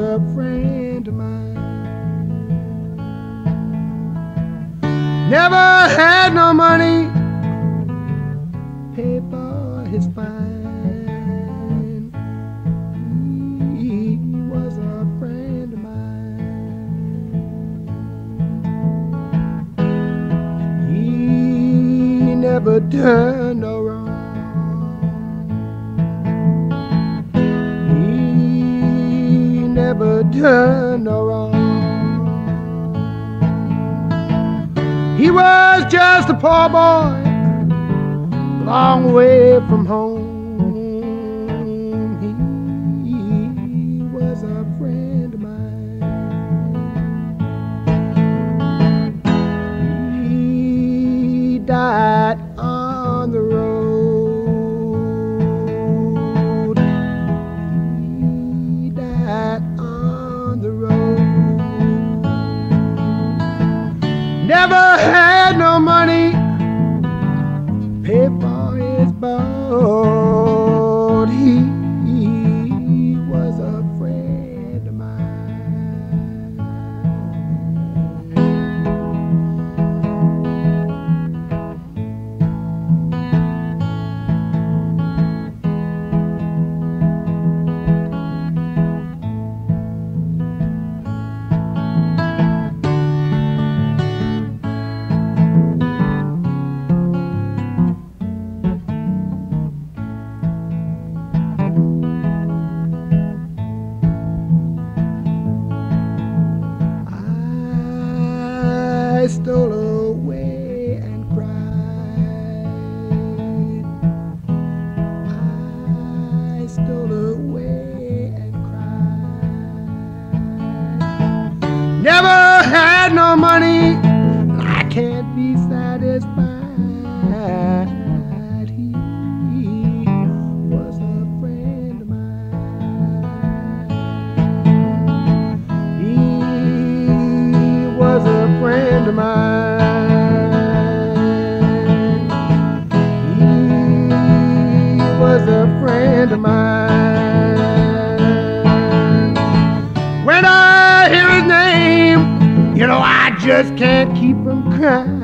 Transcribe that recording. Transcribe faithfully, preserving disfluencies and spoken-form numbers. A friend of mine. Never had no money, paid for his fine. He was a friend of mine. He never done no wrong. Never done no wrong. He was just a poor boy, long way from home. He was a friend of mine. He died on the road. Never had no money, paid for his board. He, he was a friend of mine. I stole away and cried. I stole away and cried. Never had no money, I can't be satisfied. He was a friend of mine. He was a friend of mine. He was a friend of mine. When I hear his name, you know I just can't keep from crying.